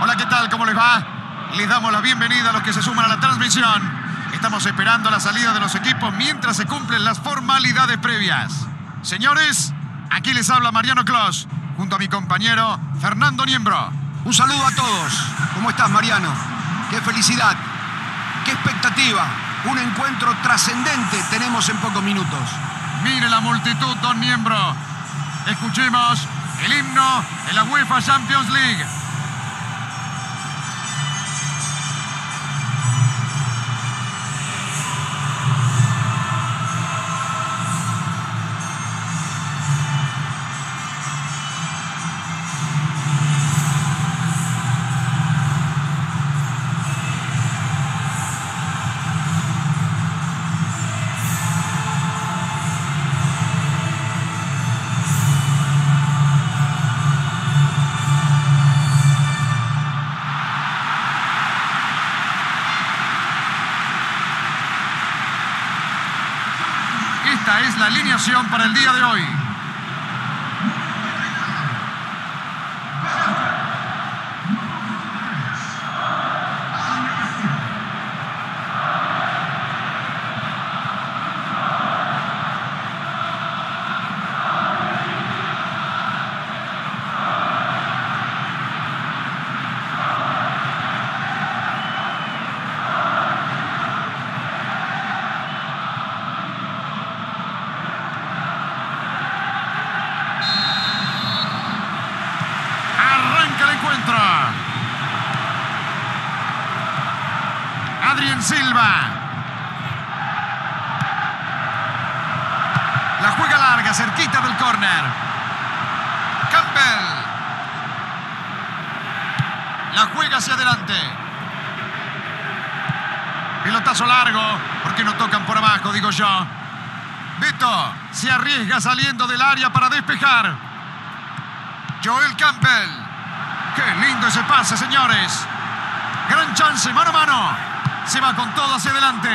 Hola, ¿qué tal? ¿Cómo les va? Les damos la bienvenida a los que se suman a la transmisión. Estamos esperando la salida de los equipos mientras se cumplen las formalidades previas. Señores, aquí les habla Mariano Clos, junto a mi compañero Fernando Niembro. Un saludo a todos. ¿Cómo estás, Mariano? Qué felicidad, qué expectativa. Un encuentro trascendente tenemos en pocos minutos. Mire la multitud, don Niembro. Escuchemos el himno de la UEFA Champions League. Es la alineación para el día de hoy. Adrián Silva. La juega larga, cerquita del córner. Campbell. La juega hacia adelante. Pelotazo largo, porque no tocan por abajo, digo yo. Beto se arriesga saliendo del área para despejar. Joel Campbell. Qué lindo ese pase, señores. Gran chance, mano a mano. Se va con todo hacia adelante.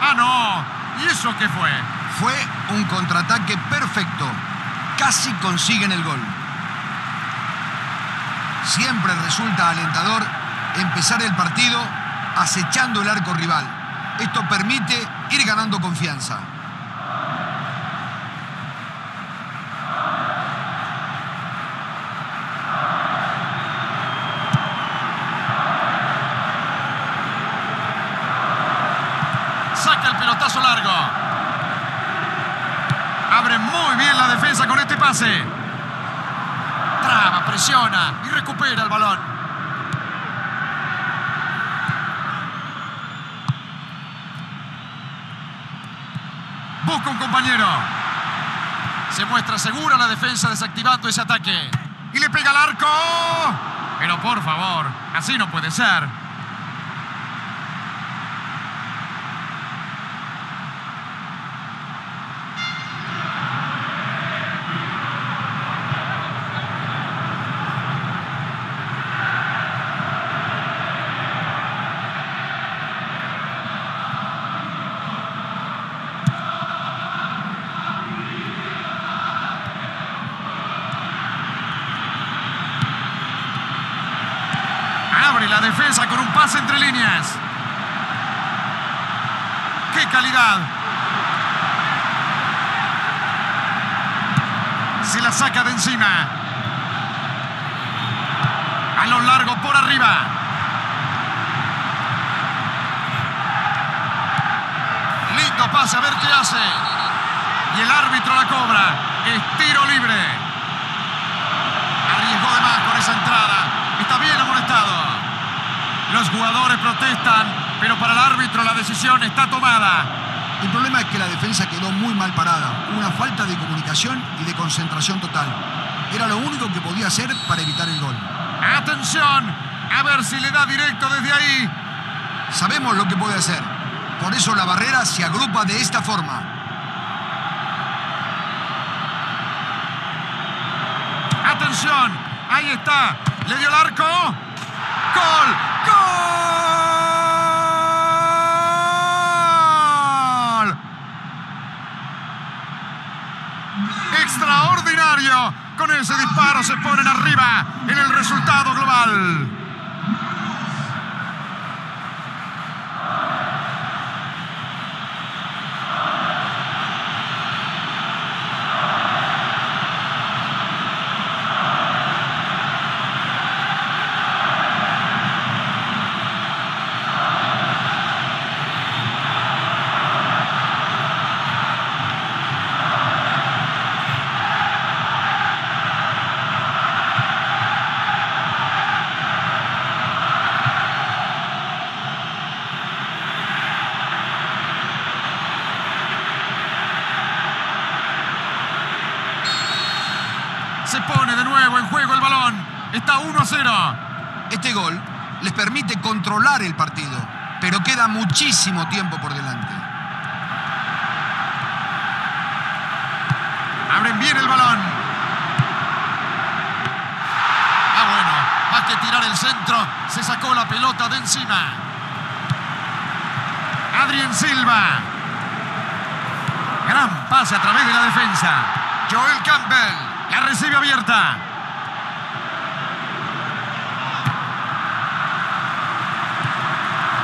¡Ah, no! ¿Y eso qué fue? Fue un contraataque perfecto. Casi consiguen el gol. Siempre resulta alentador empezar el partido acechando el arco rival. Esto permite ir ganando confianza. Pelotazo largo. Abre muy bien la defensa con este pase. Traba, presiona y recupera el balón. Busca un compañero. Se muestra segura la defensa desactivando ese ataque. Y le pega al arco. Pero por favor, así no puede ser. La defensa con un pase entre líneas. ¡Qué calidad! Se la saca de encima. A lo largo por arriba. pase, a ver qué hace. Y el árbitro la cobra. Es tiro libre. Arriesgó de más con esa entrada. Está bien amonestado. Los jugadores protestan, pero para el árbitro la decisión está tomada. El problema es que la defensa quedó muy mal parada. Una falta de comunicación y de concentración total. Era lo único que podía hacer para evitar el gol. ¡Atención! A ver si le da directo desde ahí. Sabemos lo que puede hacer. Por eso la barrera se agrupa de esta forma. ¡Atención! Ahí está. ¿Le dio el arco? ¡Gol! ¡Gol! Extraordinario, con ese disparo se ponen arriba en el resultado global. Se pone de nuevo en juego el balón. Está 1-0. Este gol les permite controlar el partido, pero queda muchísimo tiempo por delante. Abren bien el balón. Bueno, más que tirar el centro, se sacó la pelota de encima. Adrián Silva. Gran pase a través de la defensa. Joel Campbell. La recibe abierta.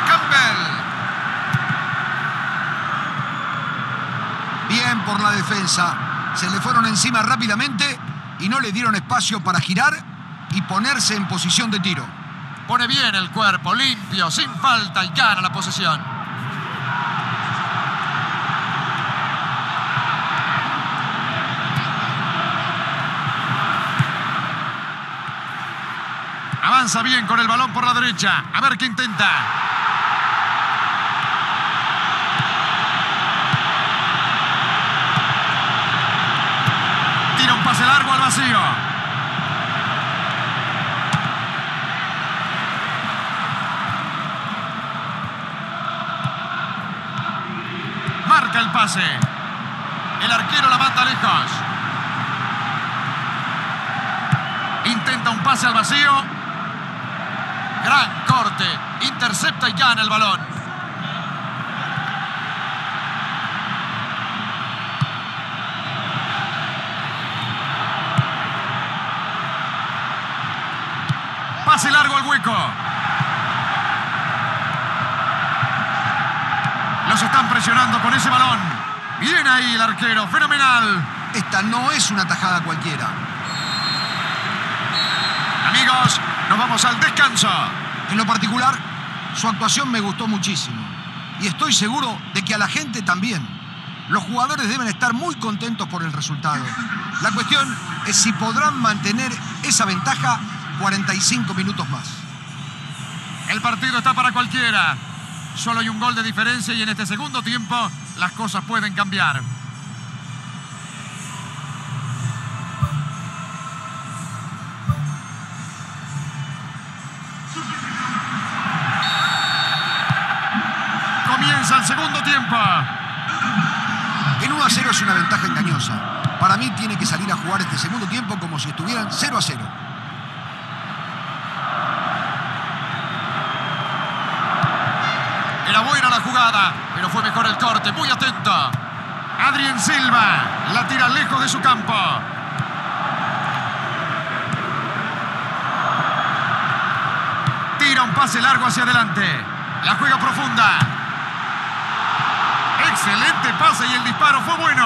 Campbell. Bien por la defensa. Se le fueron encima rápidamente y no le dieron espacio para girar y ponerse en posición de tiro. Pone bien el cuerpo, limpio, sin falta y gana la posesión. Avanza bien con el balón por la derecha. A ver qué intenta. Tira un pase largo al vacío. Marca el pase. El arquero la manda lejos. Intenta un pase al vacío. Gran corte, intercepta y gana el balón. Pase largo al hueco. Los están presionando con ese balón. Bien ahí el arquero, fenomenal. Esta no es una tajada cualquiera. Amigos, nos vamos al descanso. En lo particular, su actuación me gustó muchísimo. Y estoy seguro de que a la gente también. Los jugadores deben estar muy contentos por el resultado. La cuestión es si podrán mantener esa ventaja 45 minutos más. El partido está para cualquiera. Solo hay un gol de diferencia y en este segundo tiempo las cosas pueden cambiar. Al segundo tiempo. En 1-0 es una ventaja engañosa. Para mí tiene que salir a jugar este segundo tiempo como si estuvieran 0-0. Era buena la jugada, pero fue mejor el corte. Muy atento. Adrián Silva la tira lejos de su campo. Tira un pase largo hacia adelante. La juega profunda. Excelente pase y el disparo fue bueno.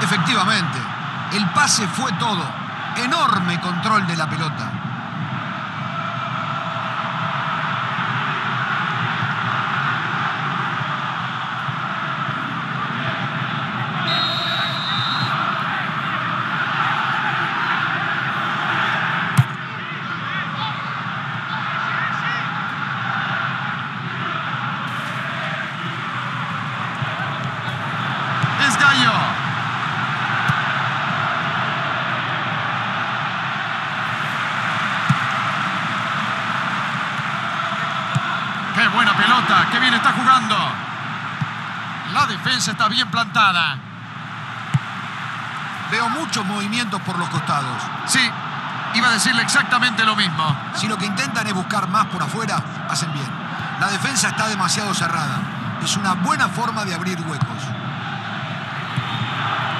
Efectivamente, el pase fue todo. Enorme control de la pelota. segundo. La defensa está bien plantada. Veo muchos movimientos por los costados. Sí, iba a decirle exactamente lo mismo. Si lo que intentan es buscar más por afuera, hacen bien. La defensa está demasiado cerrada. Es una buena forma de abrir huecos.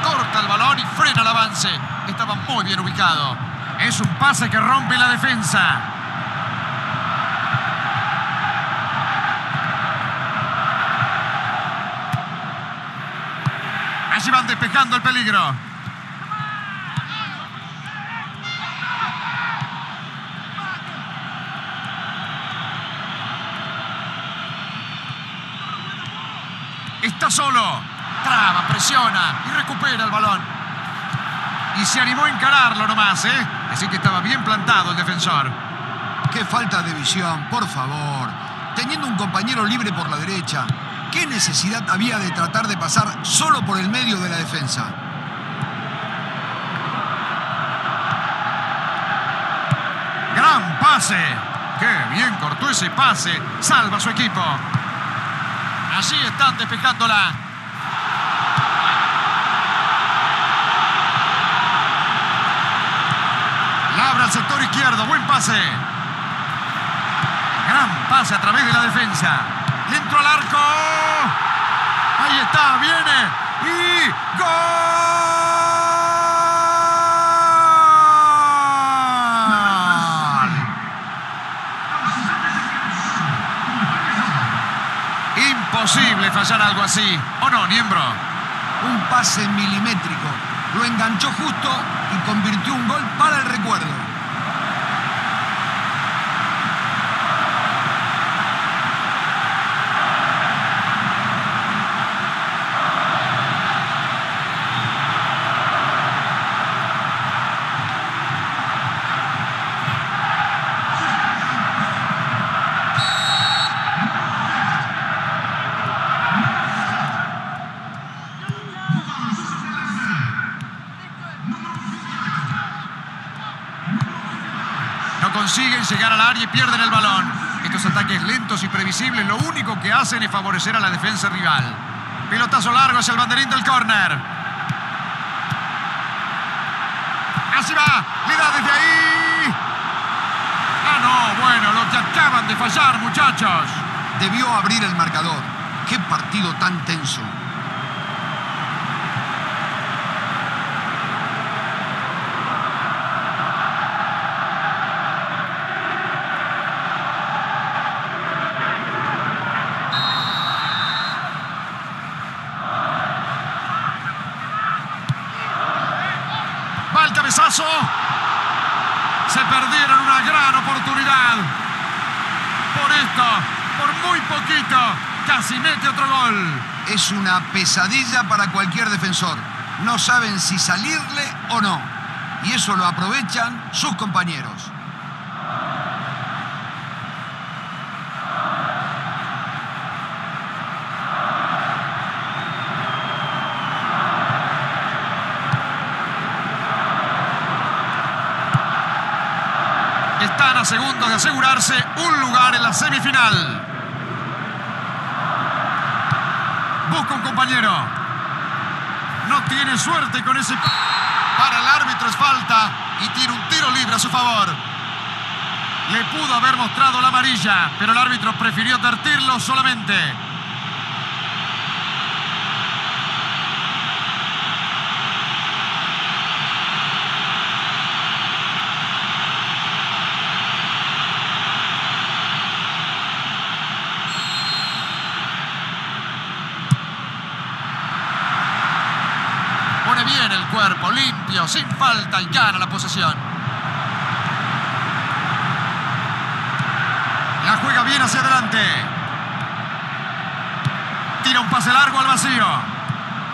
Corta el balón y frena el avance. Estaba muy bien ubicado. Es un pase que rompe la defensa. Allí van despejando el peligro. Está solo. Traba, presiona y recupera el balón. Y se animó a encararlo nomás, ¿eh? Así que estaba bien plantado el defensor. Qué falta de visión, por favor. Teniendo un compañero libre por la derecha, ¿qué necesidad había de tratar de pasar solo por el medio de la defensa? ¡Gran pase! ¡Qué bien cortó ese pase! Salva a su equipo. Allí están despejándola. Labra al sector izquierdo. Buen pase. Gran pase a través de la defensa. Dentro al arco. Ahí está. Viene. Y ¡gol! Imposible fallar algo así. ¿O no, Niembro? Un pase milimétrico. Lo enganchó justo y convirtió un gol para el recuerdo. Consiguen llegar al área y pierden el balón. Estos ataques lentos y previsibles lo único que hacen es favorecer a la defensa rival. Pelotazo largo hacia el banderín del córner. Así va, le da desde ahí. Ah, no, bueno, lo que acaban de fallar, muchachos. Debió abrir el marcador. Qué partido tan tenso. Cabezazo. Se perdieron una gran oportunidad. Por esto, por muy poquito, casi mete otro gol. Es una pesadilla para cualquier defensor. No saben si salirle o no. Y eso lo aprovechan sus compañeros. Están a segundos de asegurarse un lugar en la semifinal. Busca un compañero. No tiene suerte con ese... Para el árbitro es falta y tiene un tiro libre a su favor. Le pudo haber mostrado la amarilla, pero el árbitro prefirió advertirlo solamente. Bien el cuerpo, limpio, sin falta y gana la posesión. La juega bien hacia adelante. Tira un pase largo al vacío.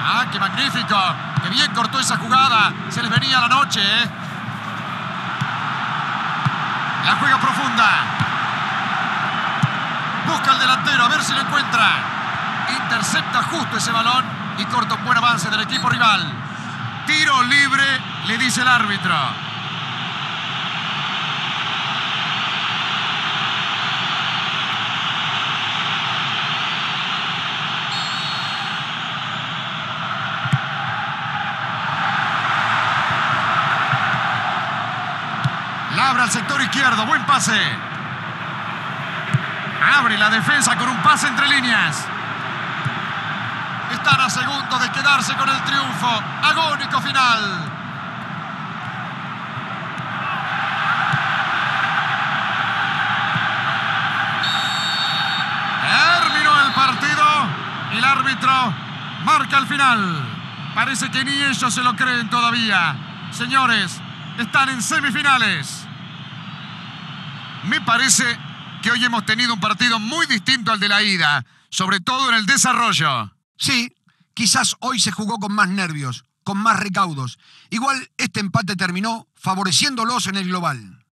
¡Ah, qué magnífico! ¡Qué bien cortó esa jugada! Se les venía la noche, ¿eh? La juega profunda. Busca al delantero, a ver si lo encuentra. Intercepta justo ese balón y corta un buen avance del equipo rival. Tiro libre, le dice el árbitro. abre al sector izquierdo. Buen pase. Abre la defensa con un pase entre líneas. Están a segundos de quedarse con el triunfo. Agónico final. Terminó el partido. El árbitro marca el final. Parece que ni ellos se lo creen todavía. Señores, están en semifinales. Me parece que hoy hemos tenido un partido muy distinto al de la ida, sobre todo en el desarrollo. Sí, quizás hoy se jugó con más nervios, con más recaudos. Igual este empate terminó favoreciéndolos en el global.